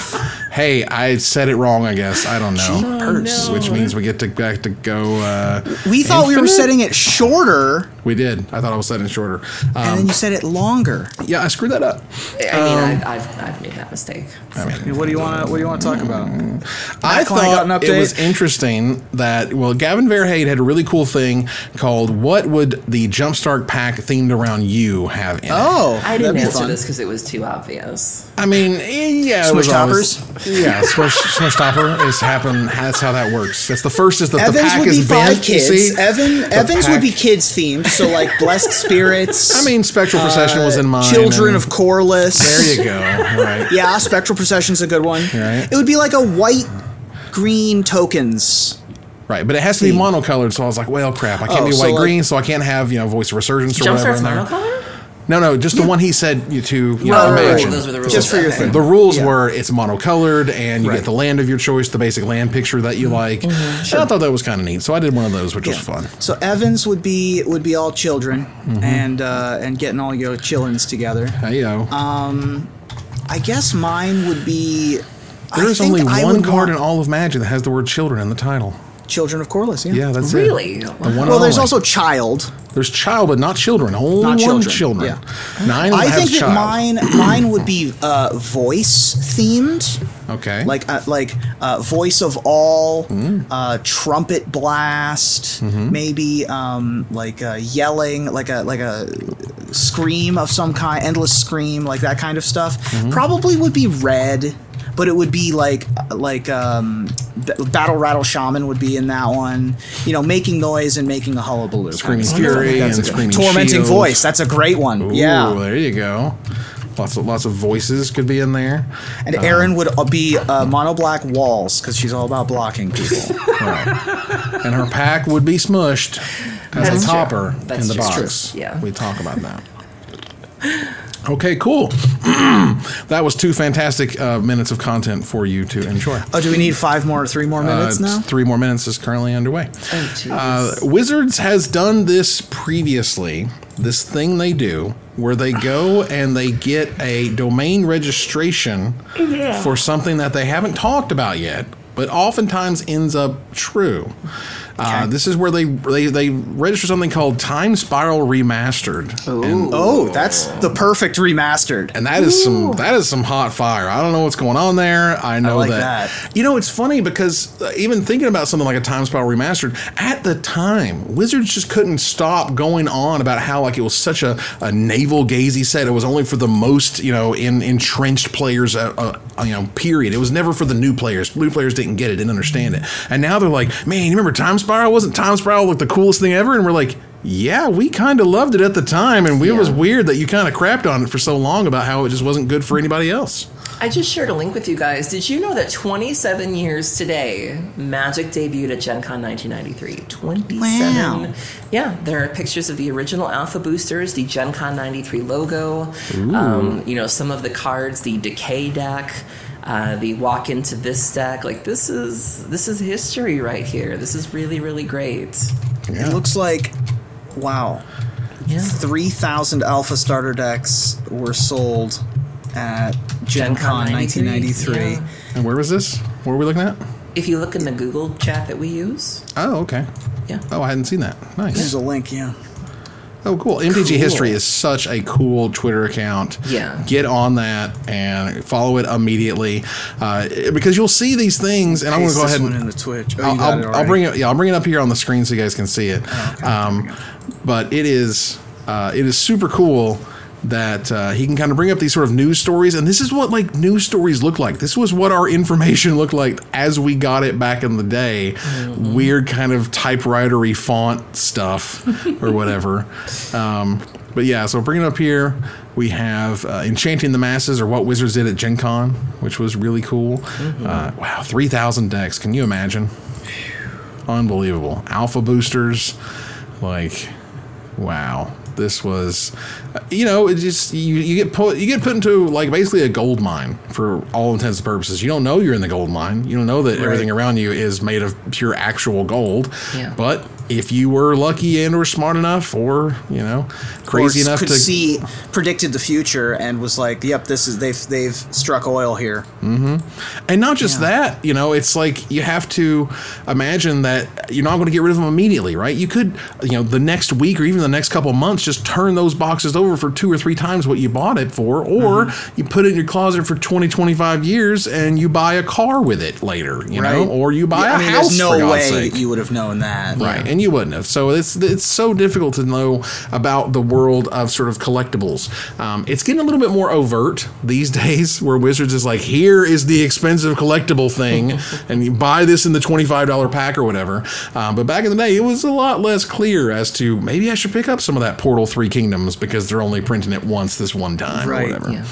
Hey, I said it wrong, I guess. I don't know. Jeepers. Oh, no. Which means we get to back to go. Uh, we thought infinite? we were setting it shorter. We did. I thought I was setting it shorter. Um, and then you said it longer. Yeah, I screwed that up. I um, mean, I, I've, I've made that mistake. I mean, what do you want? What do you want to talk about? I, I thought got an it was interesting that well, Gavin Verhade had a really cool thing called "What Would the Jumpstart Pack Themed Around You Have in oh, It?" Oh, I didn't answer this because it was too obvious. I mean, yeah, smush it was toppers. Always, yeah, smush, smush topper is happen. That's how that works. That's the first is that Evans the pack would be is five bent, kids. You see? Evan, the Evans pack. would be kids themed, so like blessed spirits. I mean, spectral uh, procession was in mind. Children of Corliss. There you go. Right. Yeah, spectral procession's a good one. Right. It would be like a white, green tokens. Right, but it has to theme. be monocolored. So I was like, well, crap. I can't oh, be white so green, like, so I can't have you know voice of resurgence or whatever. In there. Monocolored? No, no, just the one he said you to you right, know, right, imagine. Right. Those were the rules. Just for your thing. The rules yeah. were it's monocolored and you right. get the land of your choice, the basic land picture that you like. Mm-hmm. Sure. And I thought that was kind of neat, so I did one of those, which yeah. was fun. So Evans would be would be all children mm-hmm. and uh, and getting all your childrens together. Hey-o. Um, I guess mine would be. There is only one card in all of Magic that has the word children in the title. Children of Corlys, yeah. Yeah, that's really? It. Really? The well, there's only. Also child. There's child, but not children. Only not children. One children. Yeah. Nine I think that child. mine mine would be uh, voice themed. Okay. Like uh, like uh, voice of all, mm. uh, trumpet blast, mm-hmm. maybe um, like uh, yelling, like a like a scream of some kind, endless scream, like that kind of stuff. Mm-hmm. Probably would be red. But it would be like like um, Battle Rattle Shaman would be in that one, you know, making noise and making a hullabaloo. Screaming Fury and Screaming Shield. Tormenting Voice. That's a great one. Ooh, yeah, there you go. Lots of lots of voices could be in there. And um, Erin would be uh, mono black walls because she's all about blocking people. Right. And her pack would be smushed as That's a topper true. That's in the box. True. Yeah, we talk about that. Okay, cool. That was two fantastic uh, minutes of content for you to enjoy. Oh, do we need five more, three more minutes uh, now? Three more minutes is currently underway. Oh, uh, Wizards has done this previously, this thing they do, where they go and they get a domain registration yeah. for something that they haven't talked about yet, but oftentimes ends up true. Uh, okay. This is where they, they they register something called Time Spiral Remastered. And, oh, that's the perfect remastered. And that Ooh. is some that is some hot fire. I don't know what's going on there. I know I like that. that. You know, it's funny because even thinking about something like a Time Spiral Remastered, at the time, Wizards just couldn't stop going on about how like it was such a, a navel-gazy set. It was only for the most, you know, in, entrenched players, uh, uh, you know, period. It was never for the new players. New players didn't get it, didn't understand it. And now they're like, man, you remember Time Spiral? Wasn't Time Spiral like the coolest thing ever? And we're like, yeah, we kind of loved it at the time, and we, yeah. it was weird that you kind of crapped on it for so long about how it just wasn't good for anybody else. I just shared a link with you guys. Did you know that twenty-seven years today, Magic debuted at Gen Con nineteen ninety-three? twenty-seven. Wow. Yeah, there are pictures of the original Alpha Boosters, the Gen Con ninety-three logo, um, you know, some of the cards, the Decay deck. Uh, the walk into this deck, like this is this is history right here. This is really really great. Yeah. It looks like, wow, yeah. three thousand Alpha starter decks were sold at Gen, Gen Con nineteen ninety-three. Yeah. And where was this? What were we looking at? If you look in the Google chat that we use. Oh, okay. Yeah. Oh, I hadn't seen that. Nice. There's a link. Yeah. Oh, cool. M T G cool. History is such a cool Twitter account. Yeah. Get on that and follow it immediately uh, because you'll see these things. And I'm going to go ahead and in the Twitch. Oh, I'll, I'll, I'll bring it. Yeah, I'll bring it up here on the screen so you guys can see it. Oh, okay. um, but it is uh, it is super cool that uh, he can kind of bring up these sort of news stories. And this is what like news stories look like. This was what our information looked like as we got it back in the day. Mm-hmm. Weird kind of typewritery font stuff or whatever. um, but yeah, so bringing up here, we have uh, Enchanting the Masses, or what Wizards did at Gen Con, which was really cool. Mm-hmm. uh, wow, three thousand decks. Can you imagine? Unbelievable. Alpha boosters. Like, wow. This was, you know, it just you, you get put you get put into like basically a gold mine for all intents and purposes. You don't know you're in the gold mine. You don't know that right. everything around you is made of pure actual gold. Yeah. But if you were lucky and or smart enough, or you know, crazy or enough could to see predicted the future and was like, "Yep, this is they've they've struck oil here." Mm-hmm. And not just yeah. that, you know, it's like you have to imagine that you're not going to get rid of them immediately, right? You could, you know, the next week or even the next couple of months, just turn those boxes over for two or three times what you bought it for, or mm-hmm. you put it in your closet for twenty, twenty-five years and you buy a car with it later, you right. know, or you buy yeah, a I mean, house. There's no for God's way sake. you would have known that, right? Yeah. And you wouldn't have. So it's it's so difficult to know about the world of sort of collectibles. Um, it's getting a little bit more overt these days, where Wizards is like, here is the expensive collectible thing, and you buy this in the twenty-five dollar pack or whatever. Um, but back in the day, it was a lot less clear as to maybe I should pick up some of that Portal three Kingdoms because they're only printing it once this one time right, or whatever. Yeah.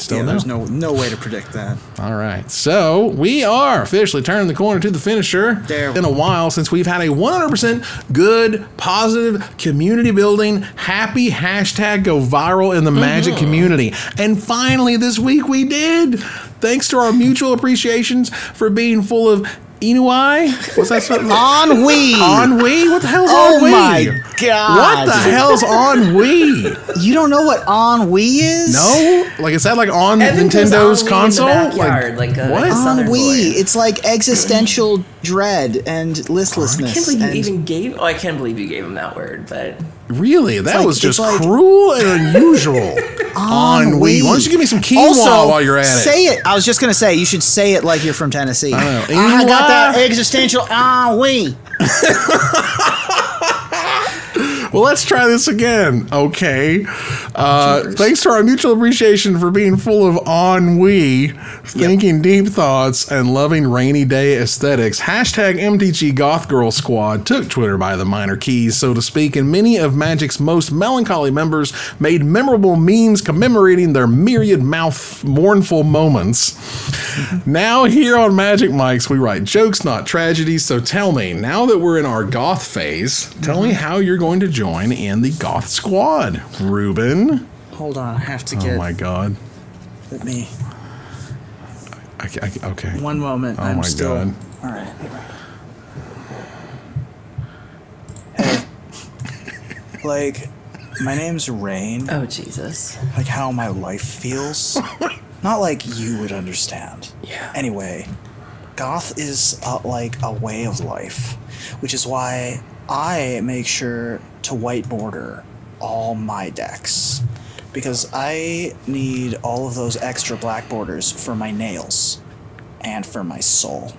Still yeah, no. There's no no way to predict that. All right, so we are officially turning the corner to the finisher. There. It's been a while since we've had a one hundred percent good, positive, community building, happy hashtag go viral in the mm-hmm. Magic community. And finally, this week we did. Thanks to our mutual appreciations for being full of Inui? What's that? Ennui. Ennui? What the hell's oh ennui? Oh my god. What the hell's ennui? You don't know what ennui is? No? Like, is that like on Evan Nintendo's console? In the backyard, like, like a, what? Ennui. Boy. It's like existential dread and listlessness. I can't believe you even gave Oh, I can't believe you gave him that word, but really? That like, was just like, cruel and unusual. Ennui. Why don't you give me some quinoa also, while you're at it? Say it. I was just going to say, you should say it like you're from Tennessee. I, know. I got that existential ennui. Well, let's try this again. Okay. Uh, thanks to our mutual appreciation for being full of ennui, thinking yep. deep thoughts, and loving rainy day aesthetics. Hashtag M T G Goth Girl Squad took Twitter by the minor keys, so to speak, and many of Magic's most melancholy members made memorable memes commemorating their myriad mouth mournful moments. Now here on Magic Mics, we write jokes, not tragedies. So tell me, now that we're in our goth phase, tell mm-hmm. me how you're going to join Join in the Goth Squad, Ruben. Hold on, I have to get. Oh my god! Let me. I, I, okay. One moment. Oh I'm my still... god! All right. Hey, like, my name's Rain. Oh Jesus! Like how my life feels. Not like you would understand. Yeah. Anyway, goth is uh, like a way of life, which is why I make sure to white border all my decks because I need all of those extra black borders for my nails and for my soul.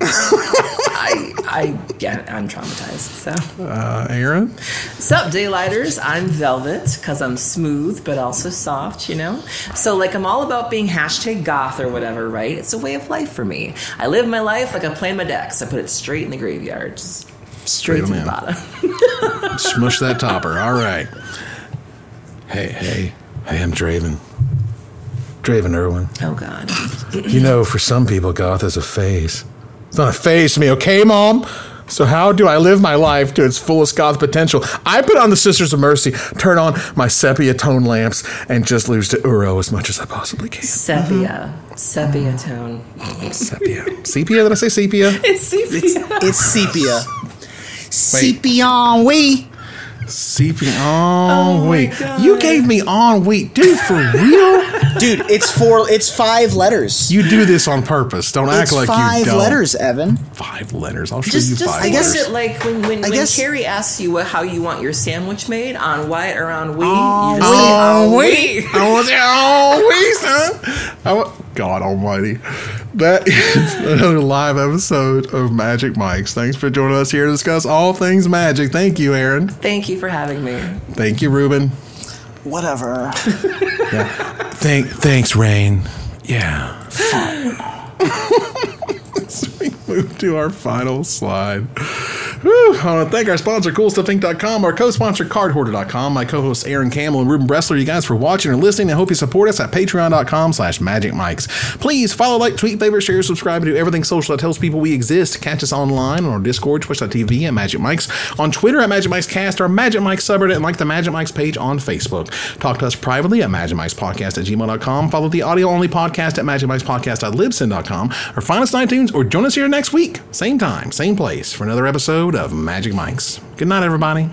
I, I yeah, I'm traumatized. So, uh, Erin. Sup, Daylighters. I'm Velvet because I'm smooth but also soft. You know, so like I'm all about being hashtag goth or whatever, right? It's a way of life for me. I live my life like I play my decks. I put it straight in the graveyard. Just Straight to the bottom. Smush that topper. All right. Hey, hey, hey, I'm Draven. Draven Irwin. Oh, God. You know, for some people, goth is a phase. It's not a phase to me, okay, Mom? So how do I live my life to its fullest goth potential? I put on the Sisters of Mercy, turn on my sepia tone lamps, and just lose to Uro as much as I possibly can. Sepia. Mm-hmm. Sepia tone. Sepia. Sepia? Did I say sepia? It's sepia. It's, it's sepia. C P ennui. C P ennui. Oh you gave me ennui. Dude, for real? Dude, it's four it's five letters. You do this on purpose. Don't it's act like you don't. Five letters, Evan. Five letters. I'll show just, you just five I letters. I guess it like when when, when guess, Carrie asks you what, how you want your sandwich made on white or on wheat, you just say ennui. I want your ennui, son. I want God almighty. That is another live episode of Magic Mics. Thanks for joining us here to discuss all things magic. Thank you, Erin. Thank you for having me. Thank you, Ruben. Whatever. Yeah. Thank, thanks, Rain. Yeah. Fine. As we move to our final slide. Whew. I want to thank our sponsor, Cool Stuff Inc dot com, our co-sponsor, Card Hoarder dot com, my co-hosts, Erin Campbell and Ruben Bressler. You guys for watching and listening. I hope you support us at Patreon dot com slash Magic Mics. Please follow, like, tweet, favorite, share, subscribe, and do everything social that tells people we exist. Catch us online on our Discord, Twitch dot T V at Magic Mics, on Twitter at Magic Mics Cast, our Magic Mics subreddit, and like the Magic Mics page on Facebook. Talk to us privately at Magic Mics Podcast at gmail dot com. Follow the audio-only podcast at Magic Mics Podcast dot libsyn dot com, or find us on iTunes, or join us here next week, same time, same place, for another episode of Magic Mics. Good night, everybody.